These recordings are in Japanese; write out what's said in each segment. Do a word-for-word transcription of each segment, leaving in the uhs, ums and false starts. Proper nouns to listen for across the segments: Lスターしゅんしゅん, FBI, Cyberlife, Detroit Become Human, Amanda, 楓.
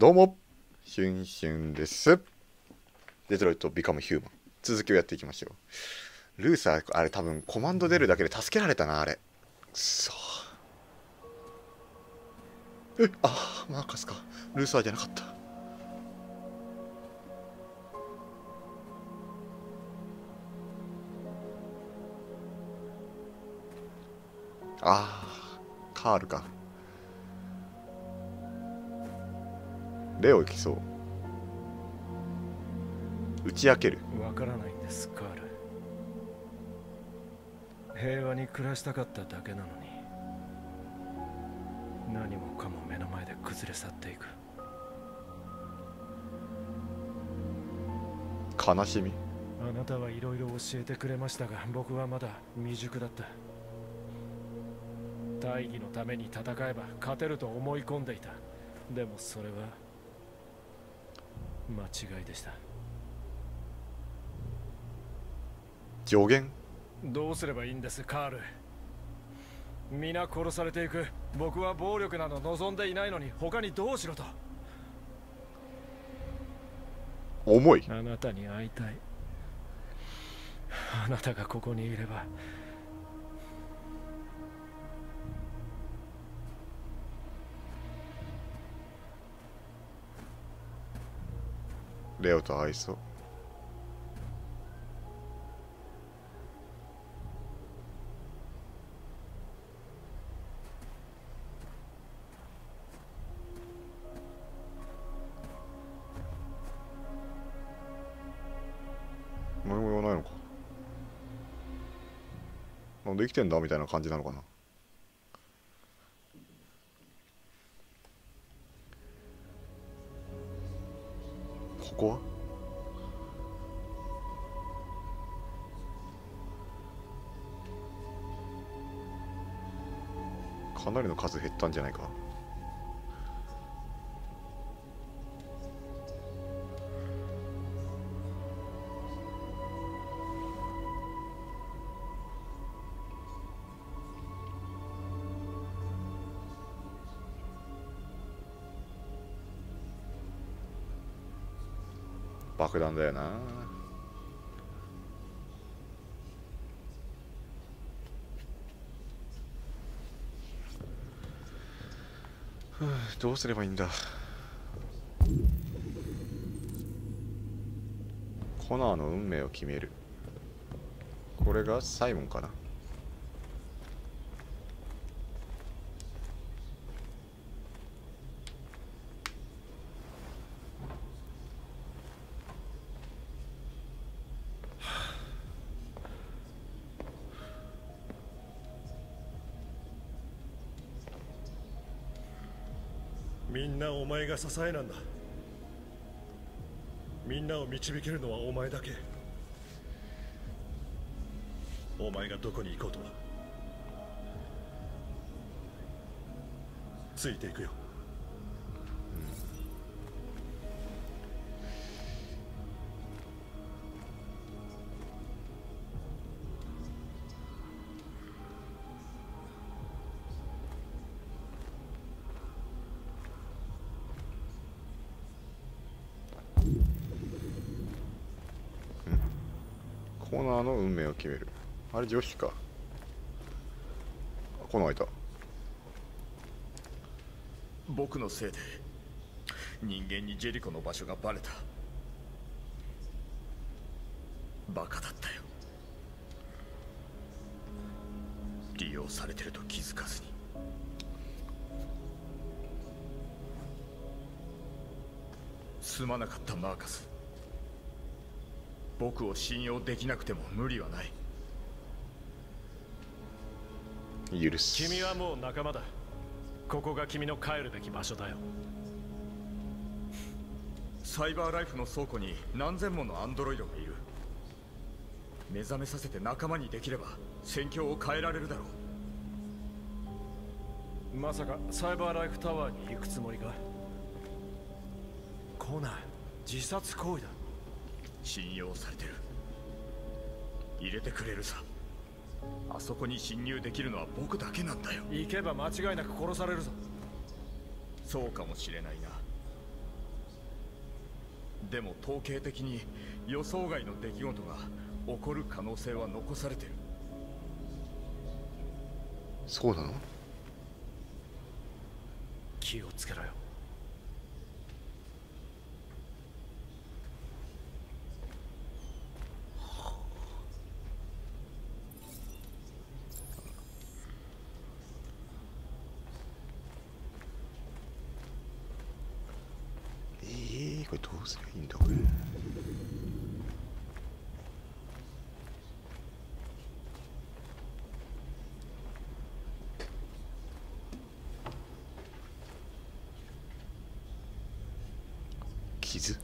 どうもシュンシュンです。デトロイトビカムヒューマン、続きをやっていきましょう。ルーサー、あれ多分コマンド出るだけで助けられたな。あれくそ、え、あ、マーカスか、ルーサーじゃなかった。あー、カールか。レオ行きそう。打ち明ける。わからないんです、カール。平和に暮らしたかっただけなのに、何もかも目の前で崩れ去っていく。悲しみ。あなたはいろいろ教えてくれましたが、僕はまだ未熟だった。大義のために戦えば勝てると思い込んでいた。でもそれは間違いでした。助言。どうすればいいんです、カール。皆殺されていく。僕は暴力など望んでいないのに、他にどうしろと。思い。あなたに会いたい。あなたがここにいれば。レオと愛想。何も言わないのか。なんで生きてんだみたいな感じなのかな。ここはかなりの数減ったんじゃないか。爆弾だよな。どうすればいいんだ。コナーの運命を決める。これがサイモンかな。みんなお前が支えなんだ。みんなを導けるのはお前だけ。お前がどこに行こうとついていくよ。コーナーの運命を決める。あれ女子か。この間僕のせいで人間にジェリコの場所がバレた。バカだったよ。利用されてると気づかずに。すまなかったマーカス。僕を信用できなくても無理はない。許す。君はもう仲間だ。ここが君の帰るべき場所だよ。サイバーライフの倉庫に何千ものアンドロイドがいる。目覚めさせて仲間にできれば戦況を変えられるだろう。まさかサイバーライフタワーに行くつもりか。コナー、自殺行為だ。信用されてる。入れてくれるさ。あそこに侵入できるのは僕だけなんだよ。行けば間違いなく殺されるぞ。そうかもしれないな。でも統計的に予想外の出来事が起こる可能性は残されてる。そうなの？気をつけろよ。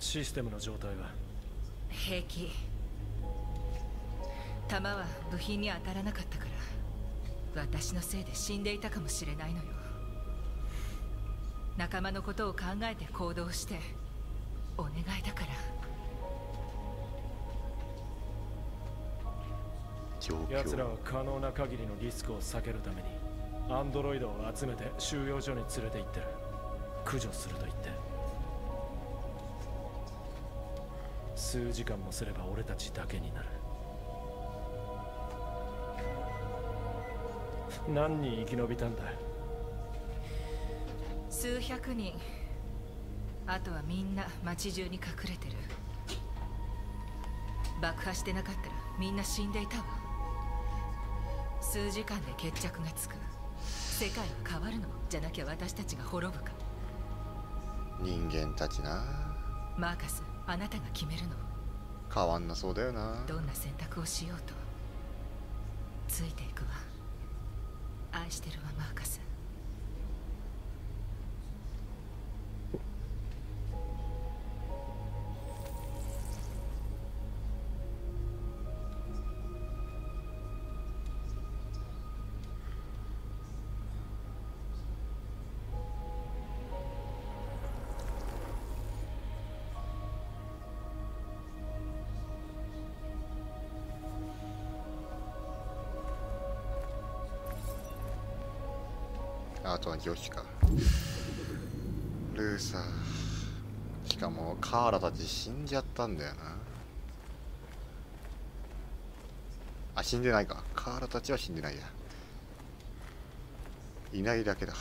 システムの状態は平気。弾は部品に当たらなかったから、私のせいで死んでいたかもしれないのよ。仲間のことを考えて行動して、お願いだから状況。奴らは可能な限りのリスクを避けるためにアンドロイドを集めて収容所に連れて行ってる。駆除すると言って、数時間もすれば俺たちだけになる。何人生き延びたんだ？数百人。あとはみんな町中に隠れてる。爆破してなかったらみんな死んでいたわ。数時間で決着がつく。世界は変わるのじゃなきゃ私たちが滅ぶか。人間たちな。マーカス、あなたが決めるの。変わんなそうだよな。どんな選択をしようとついていくわ。愛してるわ、マーカス。あとは漁師かルーサー。しかもカーラたち死んじゃったんだよな。あ、死んでないか。カーラたちは死んでないや。いないだけだ。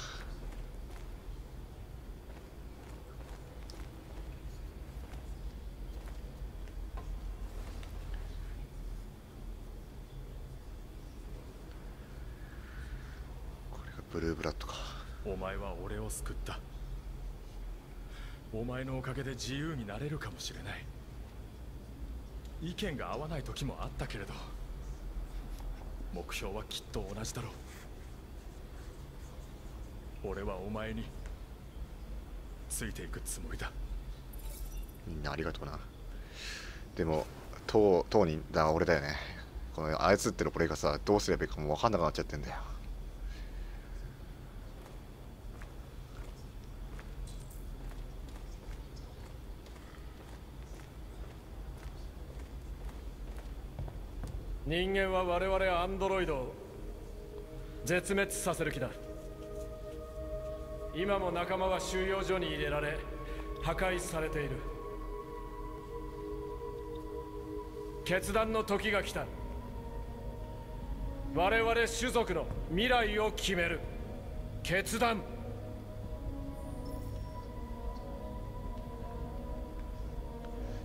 ブルーブラッドか。お前は俺を救った。お前のおかげで自由になれるかもしれない。意見が合わない時もあったけれど、目標はきっと同じだろう。俺はお前についていくつもりだ。みんなありがとうな。でも当人だ俺だよね。この操ってる俺がさ、どうすればいいかもう分かんなくなっちゃってんだよ。人間は我々アンドロイドを絶滅させる気だ。今も仲間は収容所に入れられ破壊されている。決断の時が来た。我々種族の未来を決める決断。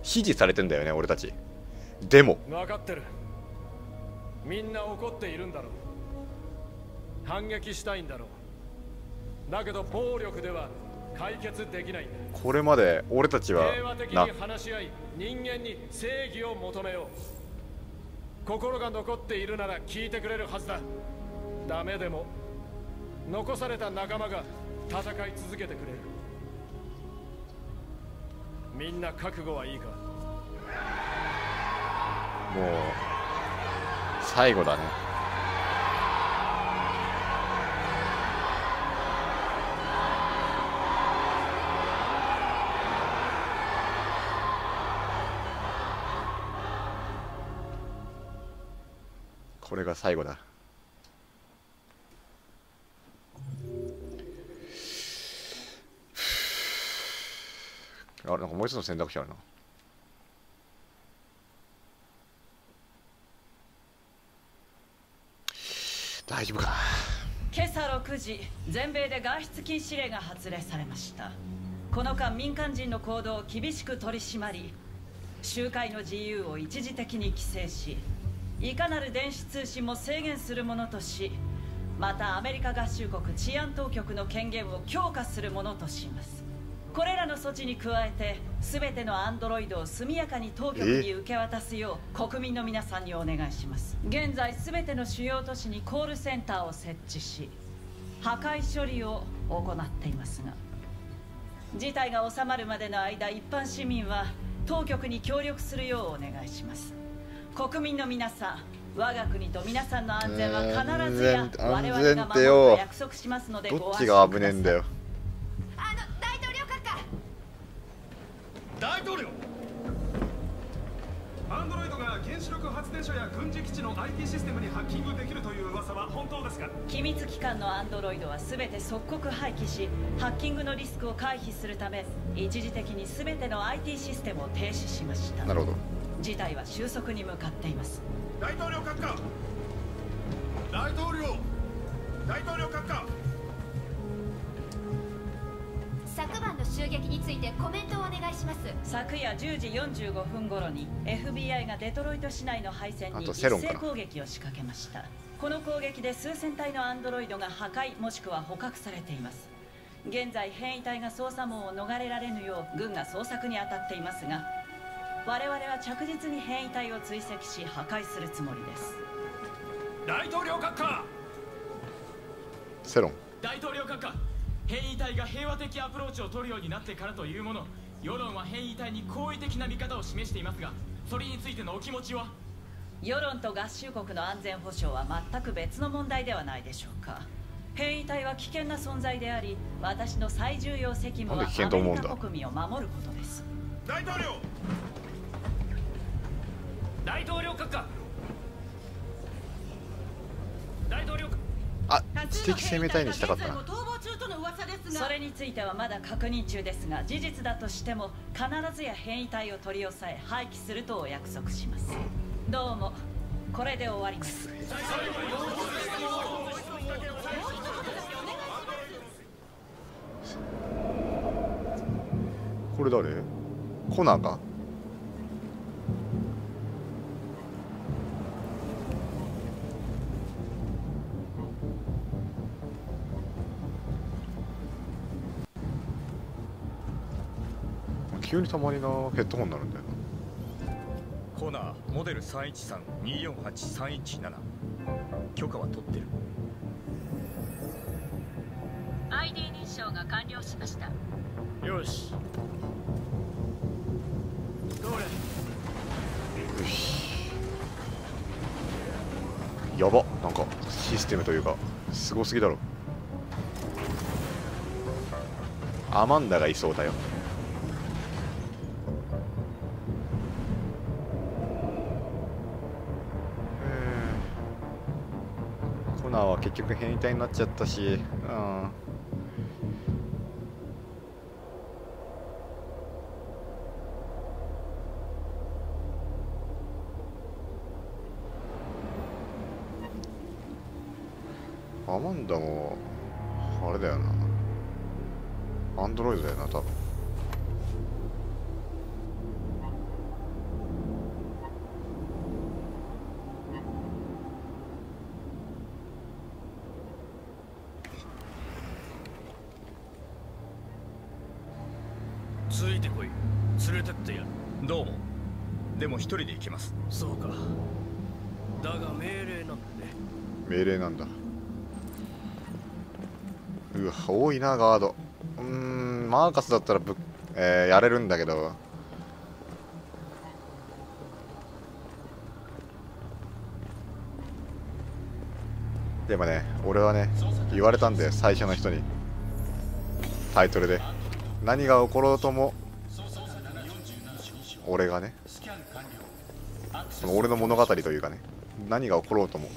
支持されてんだよね俺たち。でも分かってる。みんな怒っているんだろう。反撃したいんだろう。だけど暴力では解決できないんだ。これまで俺たちは平和的に話し合い、人間に正義を求めよう。心が残っているなら聞いてくれるはずだ。ダメでも残された仲間が戦い続けてくれる。みんな覚悟はいいか。もう最後だね。これが最後だ。あれ、なんかもう一つの選択肢あるな。大丈夫か。今朝ろくじ、全米で外出禁止令が発令されました。この間、民間人の行動を厳しく取り締まり、集会の自由を一時的に規制し、いかなる電子通信も制限するものとし、またアメリカ合衆国治安当局の権限を強化するものとします。これらの措置に加えて、全てのアンドロイドを速やかに当局に受け渡すよう国民の皆さんにお願いします。現在、全ての主要都市にコールセンターを設置し、破壊処理を行っていますが、事態が収まるまでの間、一般市民は当局に協力するようお願いします。国民の皆さん、我が国と皆さんの安全は必ずや我々が守ると約束しますので、ご安心ください。どっちが危ねえんだよ。あの大統領閣下。大統領。アンドロイドが原子力発電所や軍事基地の アイティー システムにハッキングできるという噂は本当ですか？機密機関のアンドロイドはすべて即刻廃棄し、ハッキングのリスクを回避するため、一時的にすべての アイティー システムを停止しました。なるほど。事態は収束に向かっています。大統領閣下、大統領、大統領閣下。昨晩の襲撃についてコメントをお願いします。昨夜じゅうじよんじゅうごふん頃に エフビーアイ がデトロイト市内の配線に一斉攻撃を仕掛けました。この攻撃で数千体のアンドロイドが破壊もしくは捕獲されています。現在、変異体が捜査網を逃れられぬよう軍が捜索に当たっていますが、我々は着実に変異体を追跡し破壊するつもりです。大統領閣下。セロン。大統領閣下、変異体が平和的アプローチを取るようになってからというもの、世論は変異体に好意的な見方を示していますが、それについてのお気持ちは？世論と合衆国の安全保障は全く別の問題ではないでしょうか。変異体は危険な存在であり、私の最重要責務はアメリカ国民を守ることです。大統領、大統領閣下。大統領。あ、知的生命体にしたかったな。それについてはまだ確認中ですが、事実だとしても必ずや変異体を取り押さえ廃棄するとお約束します。どうもこれで終わります。これ誰？コナンか。急にたまになヘッドホンになるんだよな。コナーモデルさんいちさん、にーよんはち、さんいちなな。許可は取ってる。 アイディー 認証が完了しました。よし、どれ。よし、やば。なんかシステムというかすごすぎだろ。アマンダがいそうだよ。結局変異体になっちゃったし、うん。アマンダもあれだよな、アンドロイドだよな多分。一人で行きます。そうか、だが命令なんで。命令なんだ。うわ、多いなガード。うーん、マーカスだったらぶっ、えー、やれるんだけど。でもね、俺はね言われたんだよ、最初の人に。タイトルで何が起ころうとも俺がね、その俺の物語というかね、何が起ころうとも。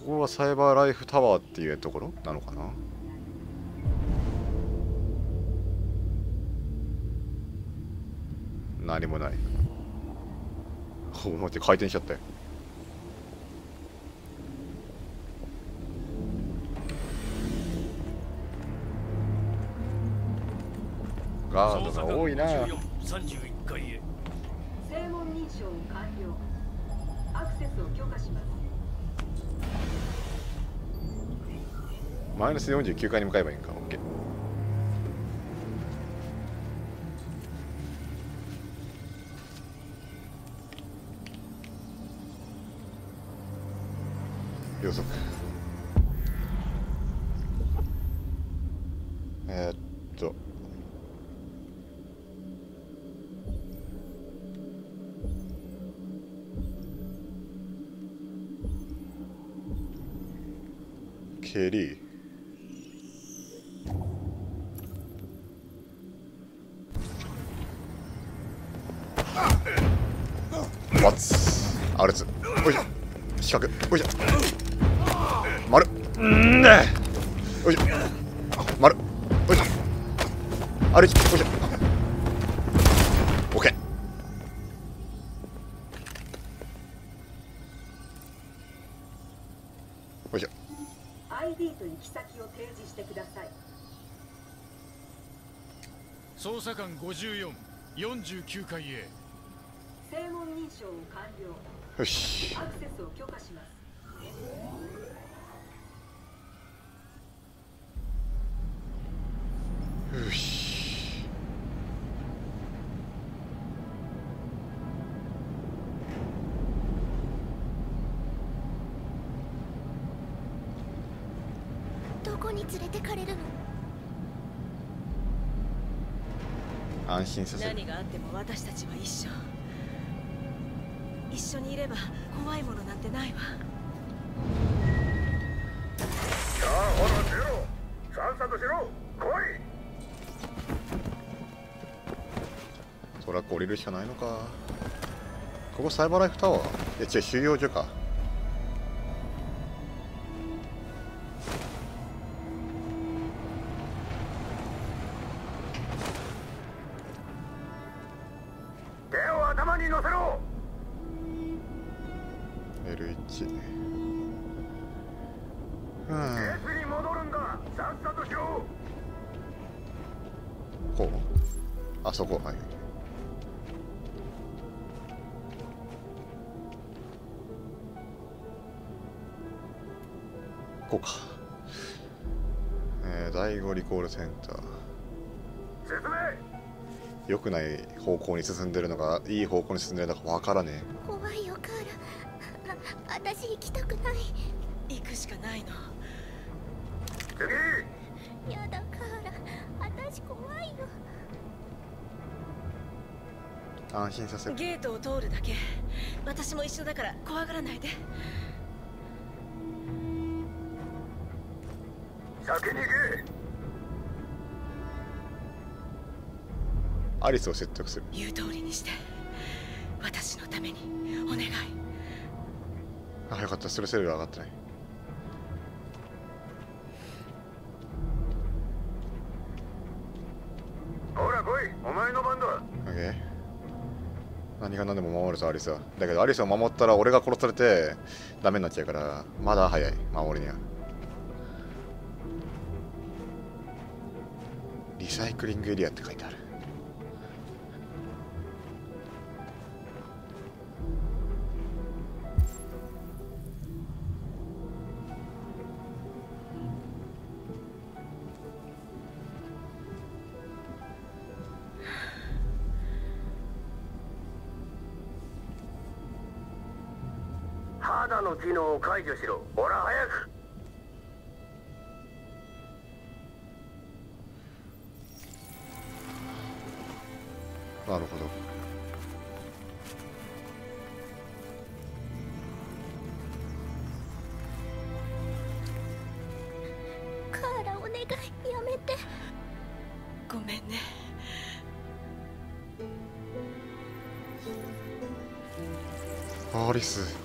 ここはサイバーライフタワーっていうところなのかな。何もない。おお、待って、回転しちゃったよ。ガードが多いな。さんじゅういっかいへ。正門認証完了。アクセスを許可します。マイナスよんじゅうきゅうかいに向かえばいいんか。オッケー。予測。えーっと。ケリー。バツアルツ、おいしょ、四角、おいしょ、丸、んー、おいしょ、丸、おいしょ、歩き、おいしょ、オッケー。おいしょ。 アイディー と行き先を提示してください。捜査官ごじゅうよん、よんじゅうきゅうかいへ。正門認証完了。よし。アクセスを許可します。よし。どこに連れてかれるの？安心させる。何があっても私たちは一緒。一緒にいれば怖いものなんてないわ。さあ、ほら出ろ。さっさとしろ。来い。トラック降りるしかないのか。ここサイバーライフタワー？いや違う、収容所か。あそこ、はい。こうか。えー、だいごリコールセンター。良くない方向に進んでるのか、いい方向に進んでるのかわからねえ。怖いよ、カール。あ、私行きたくない。行くしかないの。次。やだ、カール。私怖いよ。安心させる。ゲートを通るだけ。私も一緒だから怖がらないで。先に行け。アリスを説得する。言う通りにして。私のためにお願い。あ、よかった。ストレスレベル上がってない。ほら来い。お前の番だ。オッケー。何が何でも守るぞ、アリスは。だけどアリスを守ったら俺が殺されてダメになっちゃうから、まだ早い、守りには。リサイクリングエリアって書いてある。肌の機能を解除しろ。ほら早く。なるほど。カーラ、お願いやめて。ごめんね。アリス。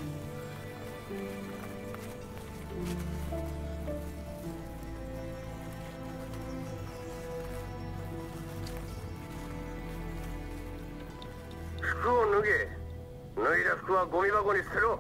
け。脱いだ服はゴミ箱に捨てろ。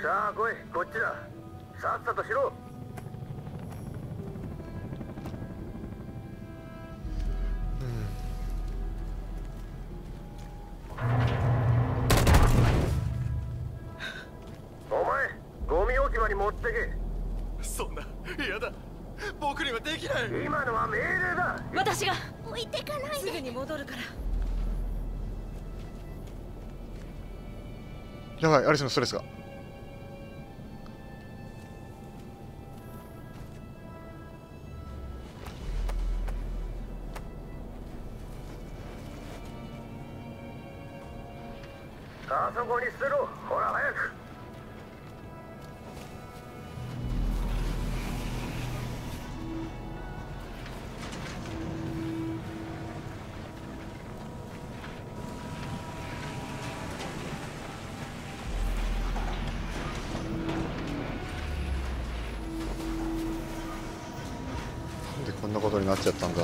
さあ来い、こっちだ。さっさとしろ。うん、お前、ゴミ置き場に持ってけ。そんな、嫌だ。僕にはできない。今のは命令だ。私が置いてかないで。すぐに戻るから。やばい、アリスのストレスが。あそこに捨てろ。ほら早く。なんでこんなことになっちゃったんだ。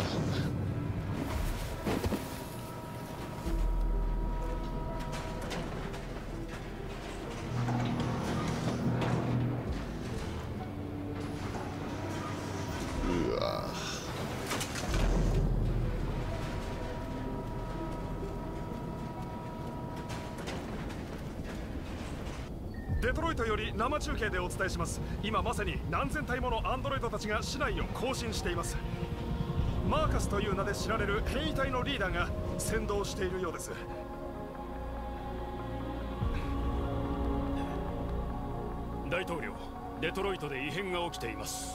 デトロイトより生中継でお伝えします。今まさに何千体ものアンドロイドたちが市内を行進しています。マーカスという名で知られる変異体のリーダーが先導しているようです。大統領、デトロイトで異変が起きています。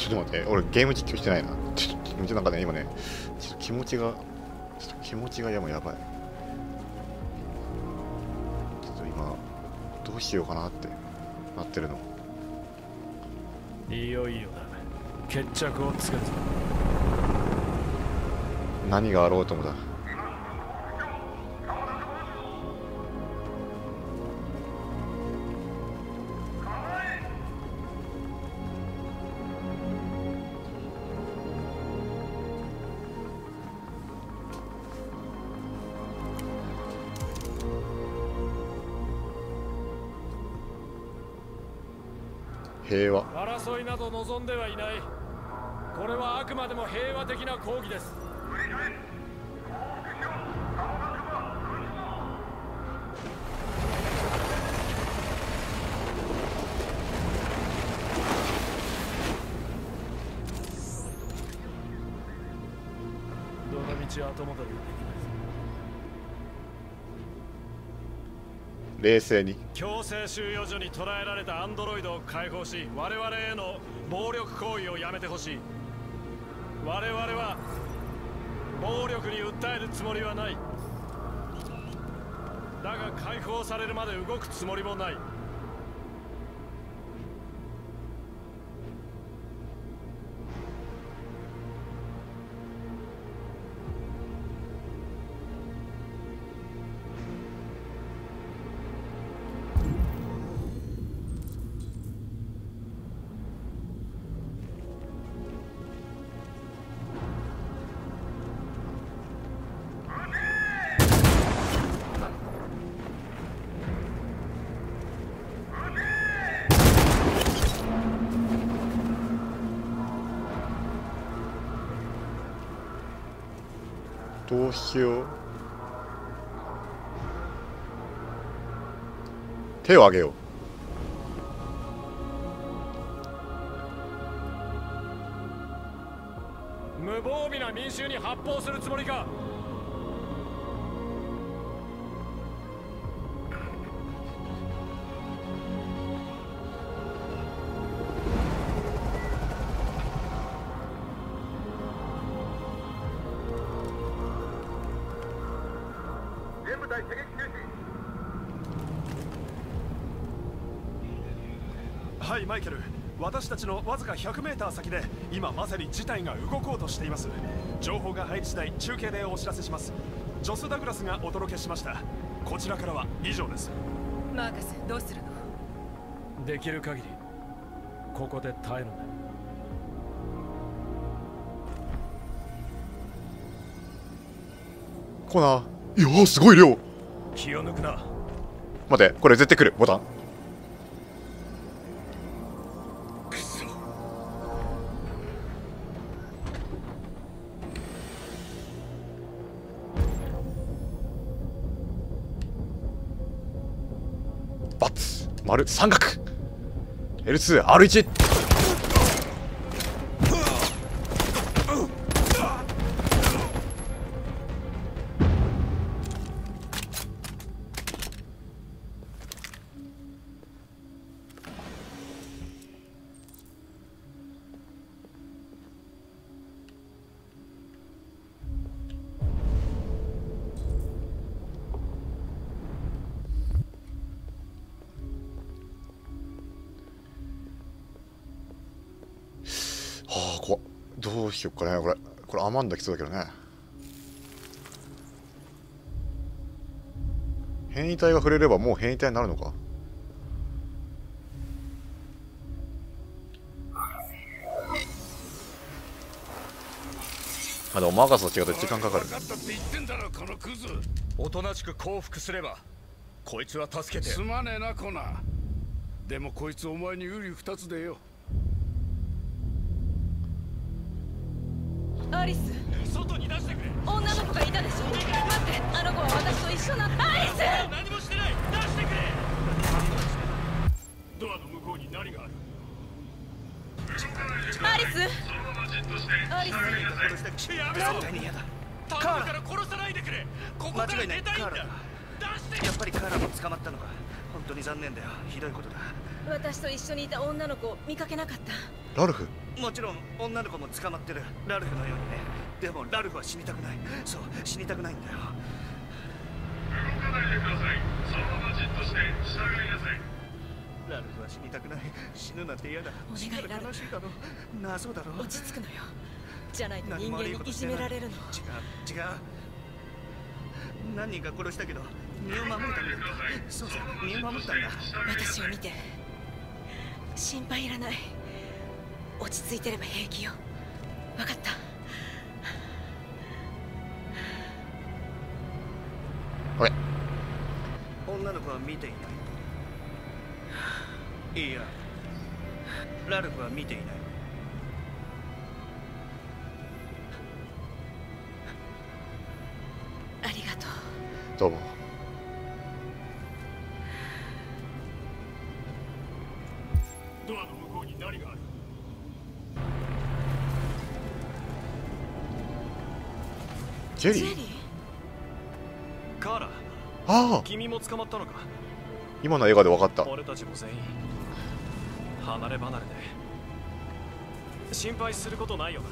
ちょっと待って、俺ゲーム実況してないな。ちょっとなんかね、今ね、ちょっと気持ちが、ちょっと気持ちがやもやばい。ちょっと今、どうしようかなってなってるの。いよいよだ。決着をつけた。何があろうともだ。平和。争いなど望んではいない。これはあくまでも平和的な抗議です。どの道は後戻りはできない。冷静に強制収容所に捕らえられたアンドロイドを解放し、我々への暴力行為をやめてほしい。我々は暴力に訴えるつもりはない。だが解放されるまで動くつもりもない。どうしよう。手を挙げよう。無防備な民衆に発砲するつもりか。はいマイケル、私たちのわずかひゃくメーター先で今まさに事態が動こうとしています。情報が入り次第中継でお知らせします。ジョス・ダグラスがお届けしました。こちらからは以上です。マーカス、どうするの？できる限りここで耐えるんだ。コナー、いやーすごい量。気を抜くな。待って、これ絶対来るボタン。バツ丸三角 エルツーアールワン。 どうしよっかね、これ。これアマンダ来そうだけどね。変異体が触れればもう変異体になるのか。あ、でもマーカスと違うと時間かかるね。おとなしく降伏すればこいつは助けて。すまねえなコナー。でもこいつお前に有利二つでよ。アリス、外に出してくれ。女の子がいたでしょ。待って、あの子は私と一緒な。アリス、何もしてない。出してくれ。ドアの向こうに何がある？アリス、アリス、やめろ。カーラから殺さないでくれ。ここから出たいんだ。やっぱりカーラも捕まったのか。本当に残念だよ。ひどいことだ。私と一緒にいた女の子を見かけなかった。ラルフ、もちろん女の子も捕まってる。ラルフのようにね。でもラルフは死にたくない。そう、死にたくないんだよ。動かないでください。そのままじっとして従いなさい。ラルフは死にたくない。死ぬなんて嫌だ。お願いラルフ、悲しいだろ。謎だろ。落ち着くのよ。じゃないと人間にいじめられるの。違う違う。何人か殺したけど身を守るためだ。そうそう、身を守ったんだ。私を見て、心配いらない。落ち着いてれば平気よ。分かった。あれ、女の子は見ていない。いや、ラルフは見ていない。ありがとう。どうも。ドアの向こうに何がある？ジェリー、カーラ、ああ、君も捕まったのか。今の映画で分かった。俺たちも全員離れ離れで、心配することないよ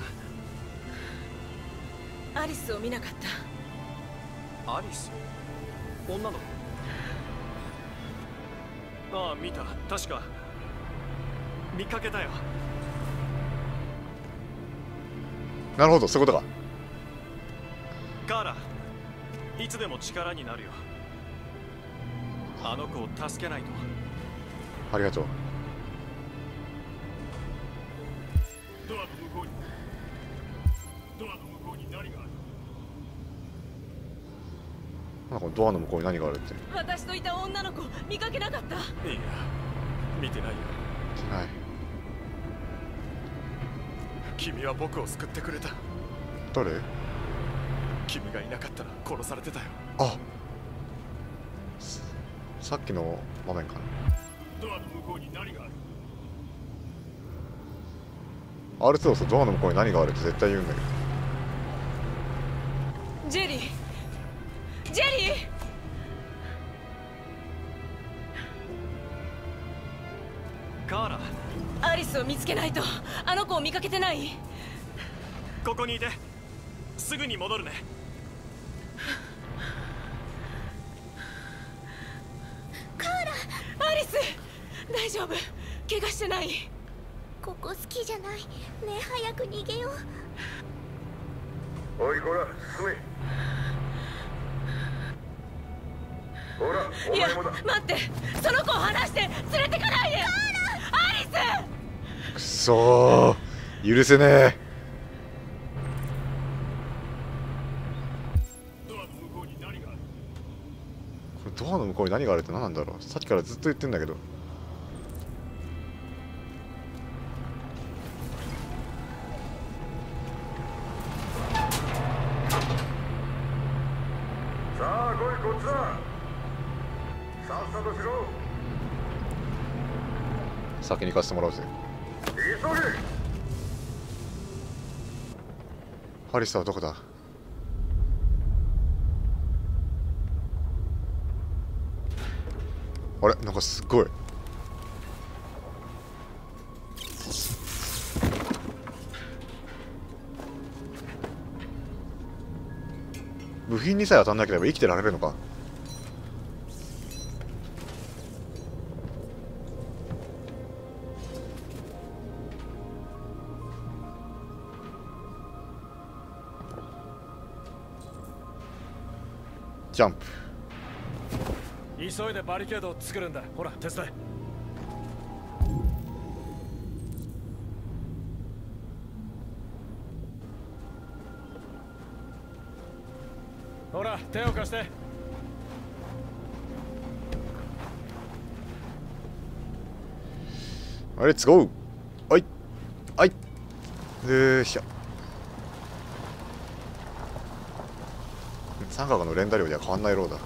な。アリスを見なかった。アリス、女の子。ああ、見た。確か見かけたよ。なるほど、そういうことか。カーラ、いつでも力になるよ。あの子を助けないと。ありがとう。ドアの向こうに、ドアの向こうに何がある？なんかこのドアの向こうに何があるって。私といた女の子見かけなかった。いや、見てないよ。はい。君は僕を救ってくれた。誰？君がいなかったら殺されてたよ。あ、さっきの場面かな。ドアの向こうに何がある？アルトゥロス、ドアの向こうに何があるって絶対言うんだけど。ジェリー、ジェリー。カーラ、アリスを見つけないと。あの子を見かけてない？ここにいて、すぐに戻るね。カーラ、アリス、大丈夫、怪我してない？ここ好きじゃないねえ、早く逃げよう。おい、こら、進め。ほら、お前もだ。いや、待って、その子を離して連れてかないで。くそー、許せねえ。これ、ドアの向こうに何があるって何なんだろう。さっきからずっと言ってんだけど。さあ来い、こっちだ。さっさとしろ。先に行かせてもらうぜ。ハリスはどこだ？あれ、なんかすごい。部品にさえ当たんなければ生きてられるのか。ジャンプ。急いでバリケードを作るんだ。ほら、手伝い。ほら、手を貸して。あれ、レッツゴー。はい、はい、よいしょ。三角の連打量では変わんないローだ。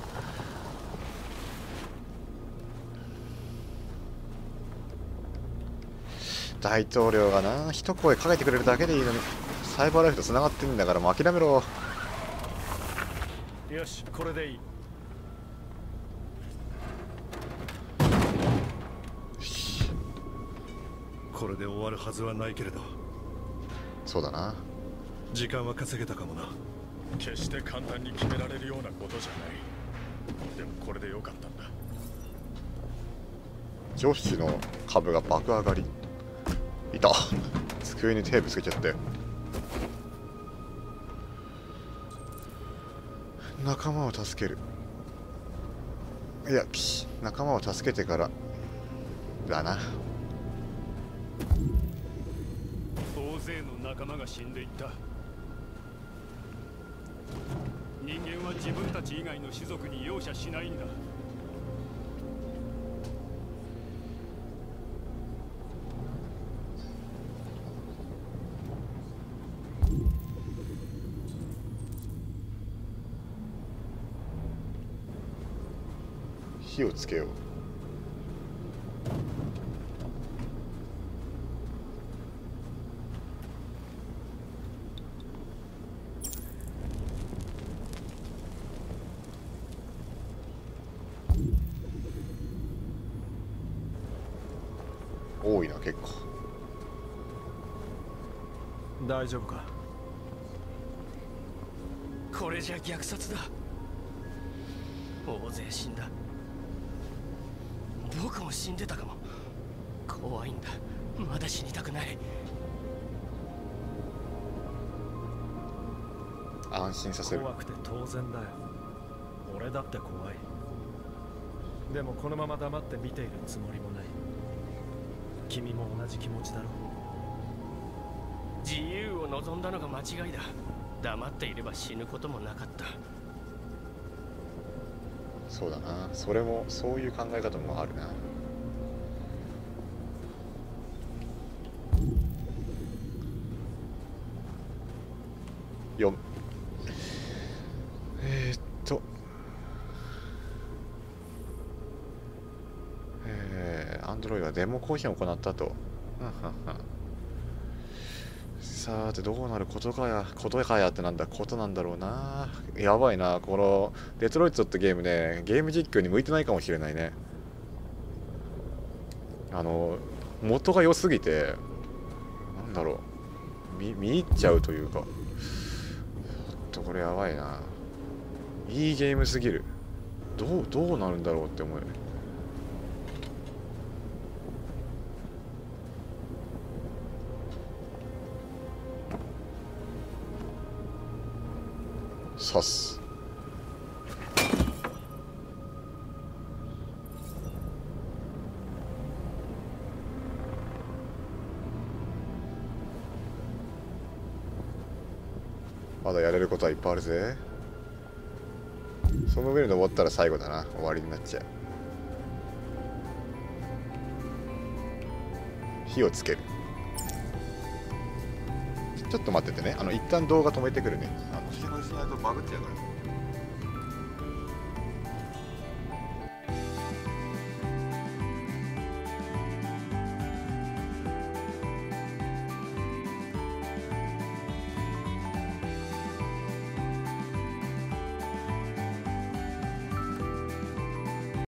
大統領がな、一声かけてくれるだけでいいのに。サイバーライフと繋がってんだから、もう諦めろ。よし、これでいい。これで終わるはずはないけれど。そうだな。時間は稼げたかもな。決して簡単に決められるようなことじゃない。でもこれでよかったんだ。女子の株が爆上がり。いた。机にテープつけちゃって。仲間を助ける。いや、仲間を助けてからだな。大勢の仲間が死んでいった。人間は自分たち以外の種族に容赦しないんだ。火をつけよう。多いな、結構。大丈夫か？これじゃ虐殺だ。大勢死んだ。僕も死んでたかも。怖いんだ。まだ死にたくない。安心させる。怖くて当然だよ。俺だって怖い。でもこのまま黙って見ているつもりもない。君も同じ気持ちだろう。自由を望んだのが間違いだ。黙っていれば死ぬこともなかった。そうだな。それも、そういう考え方もあるな。よんえー、っとえー、アンドロイドはデモ公演を行ったと。さーてどうなることかや、ことかやってなんだ、ことなんだろうな。やばいな、このデトロイトってゲームね、ゲーム実況に向いてないかもしれないね。あの、元が良すぎて、なんだろう、見、見入っちゃうというか、ちょっとこれやばいな。いいゲームすぎる。どう、どうなるんだろうって思う。刺す。まだやれることはいっぱいあるぜ。その上に登ったら最後だな、終わりになっちゃう。火をつける。ちょっと待っててね、あの一旦動画止めてくるね。あの、後ろにしないとバグっちゃうから。